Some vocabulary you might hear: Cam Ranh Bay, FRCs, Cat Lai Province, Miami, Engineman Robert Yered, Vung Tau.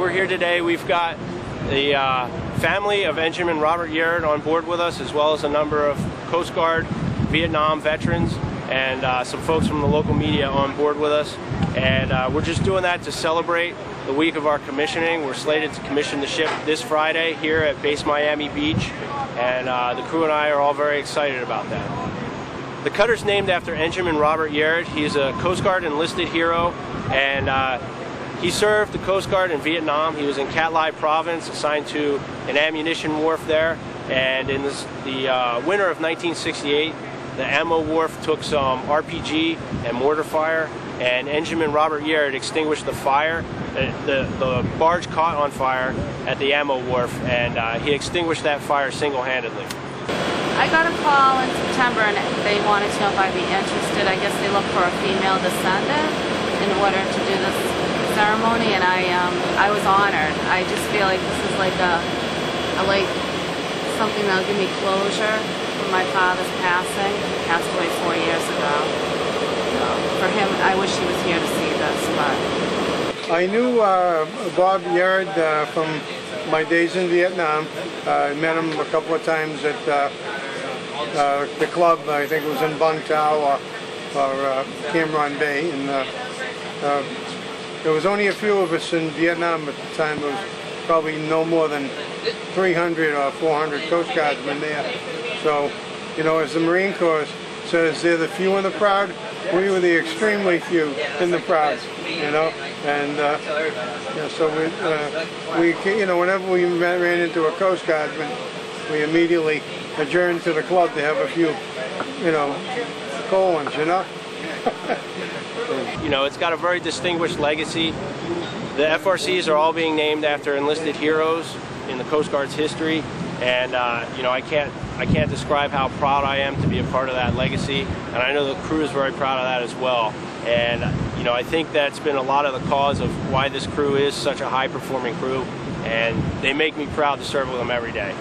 We're here today. We've got the family of Engineman Robert Yered on board with us, as well as a number of Coast Guard, Vietnam veterans, and some folks from the local media on board with us. And we're just doing that to celebrate the week of our commissioning. We're slated to commission the ship this Friday here at Base Miami Beach, and the crew and I are all very excited about that. The cutter's named after Engineman Robert Yered. He's a Coast Guard enlisted hero, and he served the Coast Guard in Vietnam. He was in Cat Lai Province, assigned to an ammunition wharf there. And in the winter of 1968, the ammo wharf took some RPG and mortar fire, and Engineman Robert Yered extinguished the fire. The barge caught on fire at the ammo wharf, and he extinguished that fire single-handedly. I got a call in September, and they wanted to know if I'd be interested. I guess they look for a female descendant in order to do this ceremony, and I was honored. I just feel like this is like a something that'll give me closure for my father's passing. He passed away 4 years ago. So for him, I wish he was here to see this. But I knew Bob Yered from my days in Vietnam. I met him a couple of times at the club. I think it was in Vung Tau or Cam Ranh Bay, and there was only a few of us in Vietnam at the time. There was probably no more than 300 or 400 Coast Guardsmen there. So, you know, as the Marine Corps says, they're the few in the proud, we were the extremely few in the proud, you know. And yeah, so we, you know, whenever we ran into a Coast Guardsman, we immediately adjourned to the club to have a few, you know, cold ones, you know. You know, it's got a very distinguished legacy. The FRCs are all being named after enlisted heroes in the Coast Guard's history, and you know, I can't describe how proud I am to be a part of that legacy, and I know the crew is very proud of that as well. And you know, I think that's been a lot of the cause of why this crew is such a high-performing crew, and they make me proud to serve with them every day.